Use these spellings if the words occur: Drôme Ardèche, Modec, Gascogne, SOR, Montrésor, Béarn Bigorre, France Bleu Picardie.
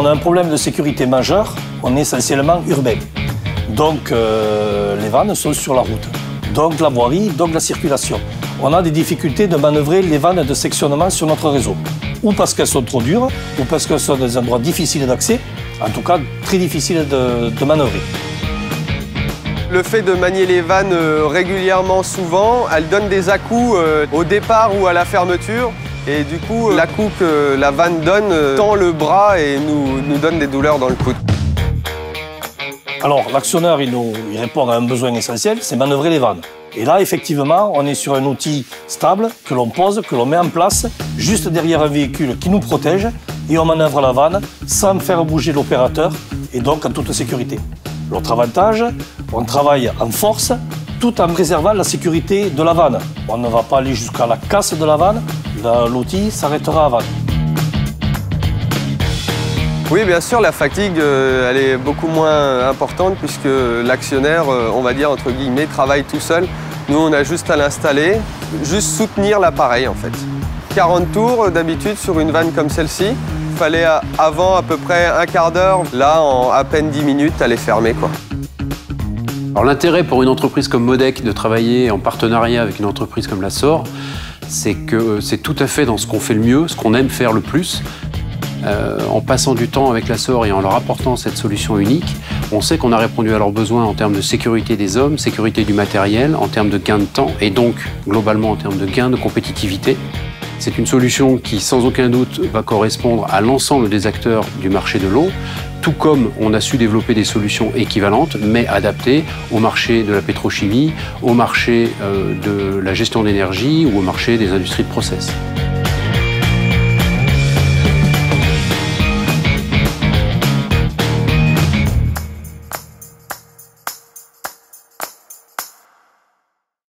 On a un problème de sécurité majeur, on est essentiellement urbain. Donc les vannes sont sur la route, donc la voirie, donc la circulation. On a des difficultés de manœuvrer les vannes de sectionnement sur notre réseau, ou parce qu'elles sont trop dures, ou parce qu'elles sont des endroits difficiles d'accès, en tout cas très difficiles de manœuvrer. Le fait de manier les vannes régulièrement, souvent, elle donne des à-coups au départ ou à la fermeture. Et du coup, la coup que la vanne donne tend le bras et nous donne des douleurs dans le coude. Alors, l'actionneur, il répond à un besoin essentiel, c'est manœuvrer les vannes. Et là, effectivement, on est sur un outil stable que l'on pose, que l'on met en place, juste derrière un véhicule qui nous protège, et on manœuvre la vanne sans faire bouger l'opérateur, et donc en toute sécurité. L'autre avantage, on travaille en force, tout en préservant la sécurité de la vanne. On ne va pas aller jusqu'à la casse de la vanne, l'outil s'arrêtera avant. Oui, bien sûr, la fatigue, elle est beaucoup moins importante puisque l'actionnaire, on va dire, entre guillemets, travaille tout seul. Nous, on a juste à l'installer, juste soutenir l'appareil, en fait. 40 tours, d'habitude, sur une vanne comme celle-ci. Il fallait avant à peu près un quart d'heure. Là, en à peine 10 minutes, elle est fermée, quoi. Alors, l'intérêt pour une entreprise comme Modec de travailler en partenariat avec une entreprise comme la SOR, c'est que c'est tout à fait dans ce qu'on fait le mieux, ce qu'on aime faire le plus. En passant du temps avec la SOR et en leur apportant cette solution unique, on sait qu'on a répondu à leurs besoins en termes de sécurité des hommes, sécurité du matériel, en termes de gain de temps et donc globalement en termes de gain de compétitivité. C'est une solution qui, sans aucun doute, va correspondre à l'ensemble des acteurs du marché de l'eau, tout comme on a su développer des solutions équivalentes, mais adaptées au marché de la pétrochimie, au marché de la gestion d'énergie ou au marché des industries de process.